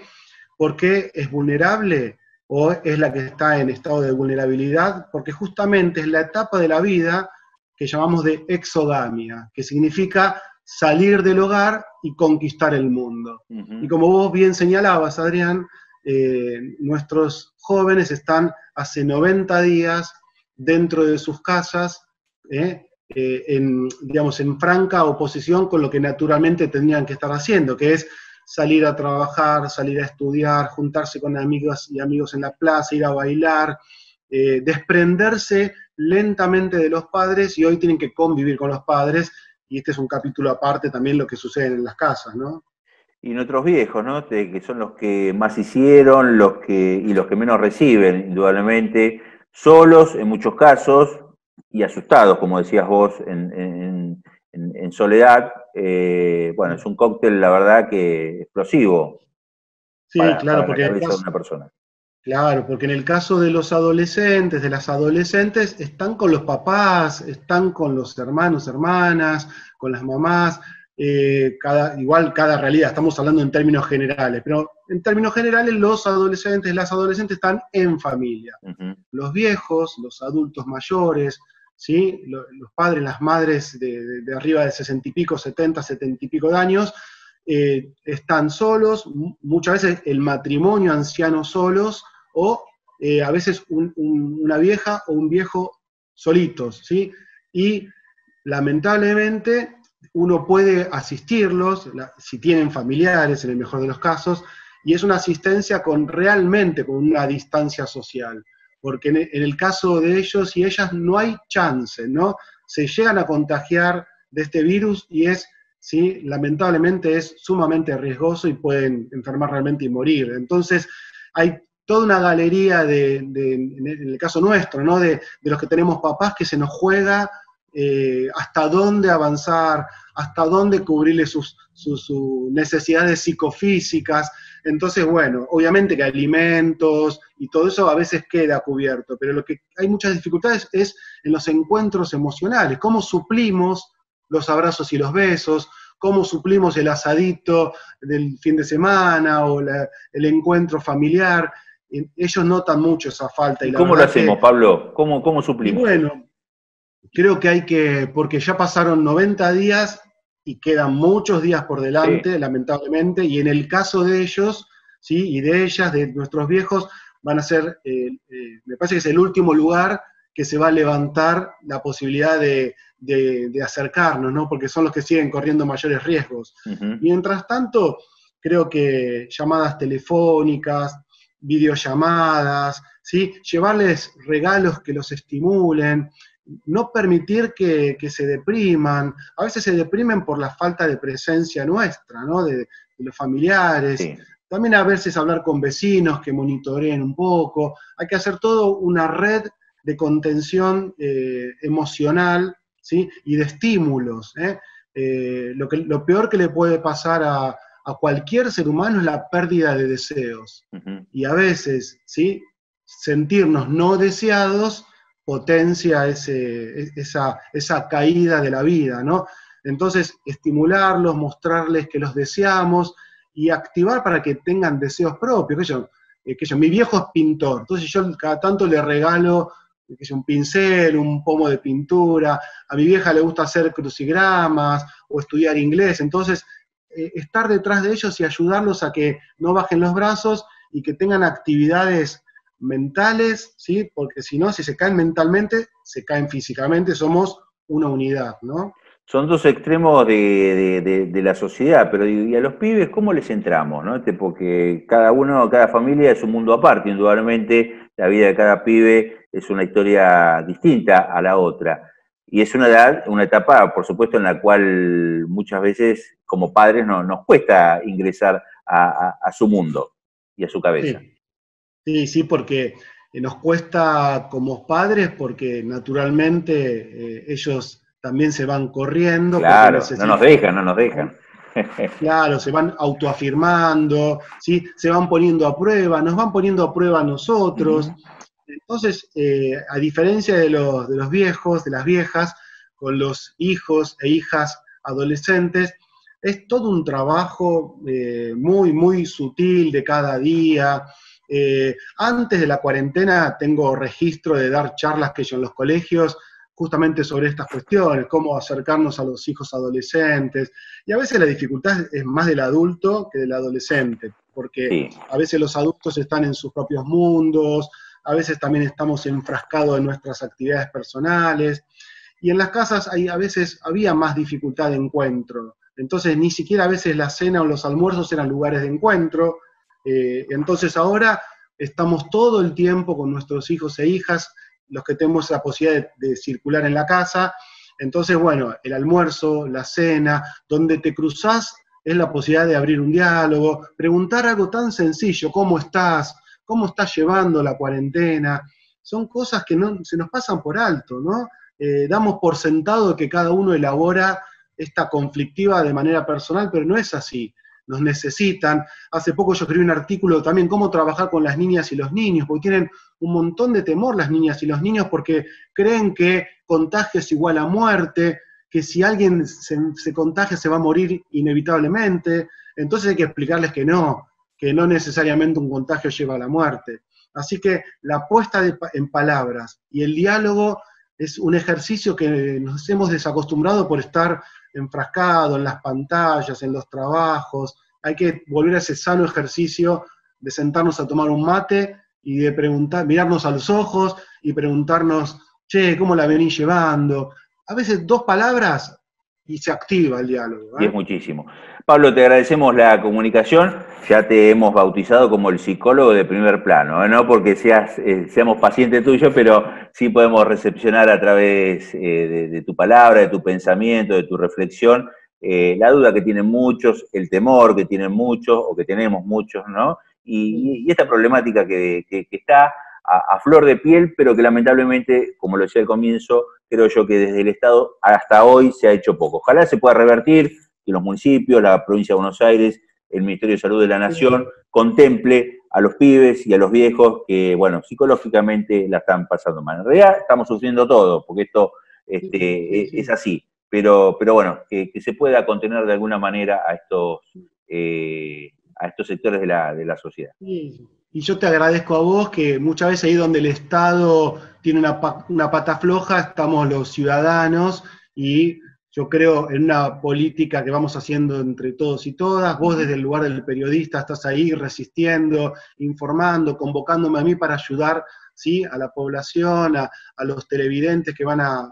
¿por qué es vulnerable? O es la que está en estado de vulnerabilidad, porque justamente es la etapa de la vida que llamamos de exogamia, que significa salir del hogar y conquistar el mundo. Y como vos bien señalabas, Adrián, nuestros jóvenes están hace 90 días dentro de sus casas, en franca oposición con lo que naturalmente tendrían que estar haciendo, que es salir a trabajar, salir a estudiar, juntarse con amigas y amigos en la plaza, ir a bailar, desprenderse lentamente de los padres, y hoy tienen que convivir con los padres, y este es un capítulo aparte también lo que sucede en las casas, ¿no? Y nuestros viejos, ¿no? Que son los que más hicieron, los que menos reciben, indudablemente, solos en muchos casos, y asustados, como decías vos, en soledad. Bueno, es un cóctel, la verdad, que explosivo. Sí, claro, porque la cabeza de una persona. Claro, porque en el caso de los adolescentes, de las adolescentes, están con los papás, están con los hermanos, hermanas, con las mamás, igual cada realidad, estamos hablando en términos generales, pero en términos generales los adolescentes, las adolescentes están en familia. Los viejos, los adultos mayores, ¿sí? Los padres, las madres de arriba de 60 y pico, 70, 70 y pico de años, están solos, muchas veces el matrimonio anciano solos, o a veces una vieja o un viejo solitos, ¿sí? Y lamentablemente uno puede asistirlos, si tienen familiares en el mejor de los casos, y es una asistencia realmente con una distancia social, porque en el caso de ellos y ellas no hay chance, ¿no? Se llegan a contagiar de este virus y es, ¿sí? Lamentablemente es sumamente riesgoso y pueden enfermar realmente y morir. Entonces hay toda una galería en el caso nuestro, ¿no? De los que tenemos papás, que se nos juega hasta dónde avanzar, hasta dónde cubrirle sus necesidades psicofísicas. Entonces, bueno, obviamente que alimentos y todo eso a veces queda cubierto, pero lo que hay muchas dificultades es en los encuentros emocionales, cómo suplimos los abrazos y los besos, cómo suplimos el asadito del fin de semana o el encuentro familiar. Ellos notan mucho esa falta. Y ¿cómo lo hacemos, Pablo? ¿Cómo suplimos? Bueno, creo que hay que, porque ya pasaron 90 días y quedan muchos días por delante, sí, lamentablemente, y en el caso de ellos, ¿sí? Y de ellas, de nuestros viejos, van a ser, me parece que es el último lugar que se va a levantar la posibilidad de acercarnos, ¿no? Porque son los que siguen corriendo mayores riesgos. Uh-huh. Mientras tanto, creo que llamadas telefónicas, videollamadas, ¿sí? Llevarles regalos que los estimulen, no permitir que se depriman. A veces se deprimen por la falta de presencia nuestra, ¿no? De los familiares. Sí. También a veces hablar con vecinos que monitoreen un poco. Hay que hacer todo una red de contención emocional, ¿sí? Y de estímulos, ¿eh? Lo peor que le puede pasar a cualquier ser humano es la pérdida de deseos. Uh-huh. Y a veces, ¿sí? Sentirnos no deseados potencia esa caída de la vida, ¿no? Entonces, estimularlos, mostrarles que los deseamos y activar para que tengan deseos propios. Mi viejo es pintor, entonces yo cada tanto le regalo un pincel, un pomo de pintura. A mi vieja le gusta hacer crucigramas o estudiar inglés. Entonces, estar detrás de ellos y ayudarlos a que no bajen los brazos y que tengan actividades mentales, ¿sí? Porque si no, si se caen mentalmente, se caen físicamente, somos una unidad, ¿no? Son dos extremos de la sociedad, pero ¿y a los pibes cómo les entramos, no? Porque cada familia es un mundo aparte, indudablemente, la vida de cada pibe es una historia distinta a la otra, y es una edad, una etapa, por supuesto, en la cual muchas veces, como padres, nos cuesta ingresar a su mundo y a su cabeza. Sí. Sí, porque nos cuesta como padres, porque naturalmente ellos también se van corriendo. Claro, no nos dejan. Claro, se van autoafirmando, ¿sí? Se van poniendo a prueba, nos van poniendo a prueba nosotros. Uh-huh. Entonces, a diferencia de los viejos, de las viejas, con los hijos e hijas adolescentes, es todo un trabajo muy, muy sutil de cada día. Antes de la cuarentena tengo registro de dar charlas que yo en los colegios justamente sobre estas cuestiones, cómo acercarnos a los hijos adolescentes, y a veces la dificultad es más del adulto que del adolescente, porque sí, a veces los adultos están en sus propios mundos, a veces también estamos enfrascados en nuestras actividades personales, y en las casas a veces había más dificultad de encuentro, entonces ni siquiera a veces la cena o los almuerzos eran lugares de encuentro. Entonces ahora estamos todo el tiempo con nuestros hijos e hijas, los que tenemos la posibilidad de circular en la casa. Entonces, bueno, el almuerzo, la cena, donde te cruzás es la posibilidad de abrir un diálogo, preguntar algo tan sencillo, ¿cómo estás llevando la cuarentena? Son cosas que no, se nos pasan por alto, ¿no? Damos por sentado que cada uno elabora esta conflictiva de manera personal, pero no es así. Nos necesitan. Hace poco yo escribí un artículo también, cómo trabajar con las niñas y los niños, porque tienen un montón de temor las niñas y los niños, porque creen que contagio es igual a muerte, que si alguien se contagia se va a morir inevitablemente. Entonces hay que explicarles que no necesariamente un contagio lleva a la muerte. Así que la puesta en palabras y el diálogo es un ejercicio que nos hemos desacostumbrado por estar enfrascado en las pantallas, en los trabajos. Hay que volver a ese sano ejercicio de sentarnos a tomar un mate y de mirarnos a los ojos y preguntarnos, che, ¿cómo la venís llevando? A veces dos palabras y se activa el diálogo, ¿eh? Y es muchísimo. Pablo, te agradecemos la comunicación, ya te hemos bautizado como el psicólogo de Primer Plano, no porque seamos pacientes tuyos, pero sí podemos recepcionar a través de tu palabra, de tu pensamiento, de tu reflexión, la duda que tienen muchos, el temor que tienen muchos, o que tenemos muchos, ¿no? Y esta problemática que está a flor de piel, pero que lamentablemente, como lo decía al comienzo, creo yo que desde el Estado hasta hoy se ha hecho poco. Ojalá se pueda revertir, que los municipios, la provincia de Buenos Aires, el Ministerio de Salud de la Nación contemple a los pibes y a los viejos que, bueno, psicológicamente la están pasando mal. En realidad estamos sufriendo todo, porque esto es así, pero bueno, que se pueda contener de alguna manera a estos sectores de la sociedad. Y yo te agradezco a vos que muchas veces ahí donde el Estado tiene una pata floja, estamos los ciudadanos, y yo creo en una política que vamos haciendo entre todos y todas. Vos desde el lugar del periodista estás ahí resistiendo, informando, convocándome a mí para ayudar, ¿sí?, a la población, a los televidentes que van a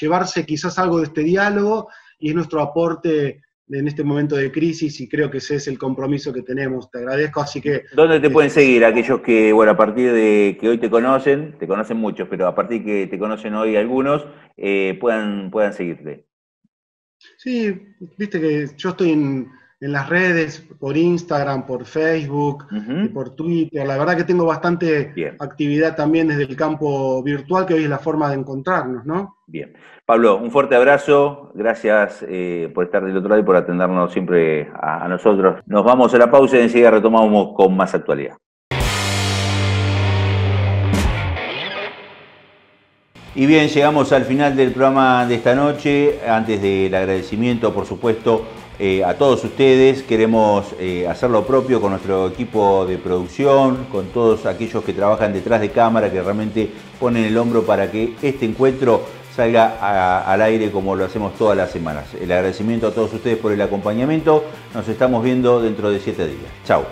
llevarse quizás algo de este diálogo, y es nuestro aporte en este momento de crisis, y creo que ese es el compromiso que tenemos. Te agradezco, así que... ¿Dónde te pueden seguir aquellos que, bueno, a partir de que hoy te conocen muchos, pero a partir que te conocen hoy algunos, puedan seguirte? Sí, viste que yo estoy en las redes, por Instagram, por Facebook, y por Twitter. La verdad que tengo bastante actividad también desde el campo virtual, que hoy es la forma de encontrarnos, ¿no? Bien. Pablo, un fuerte abrazo, gracias por estar del otro lado y por atendernos siempre a nosotros. Nos vamos a la pausa y enseguida retomamos con más actualidad. Y bien, llegamos al final del programa de esta noche. Antes del agradecimiento, por supuesto, a todos ustedes, queremos hacer lo propio con nuestro equipo de producción, con todos aquellos que trabajan detrás de cámara, que realmente ponen el hombro para que este encuentro salga al aire como lo hacemos todas las semanas. El agradecimiento a todos ustedes por el acompañamiento. Nos estamos viendo dentro de 7 días. Chau.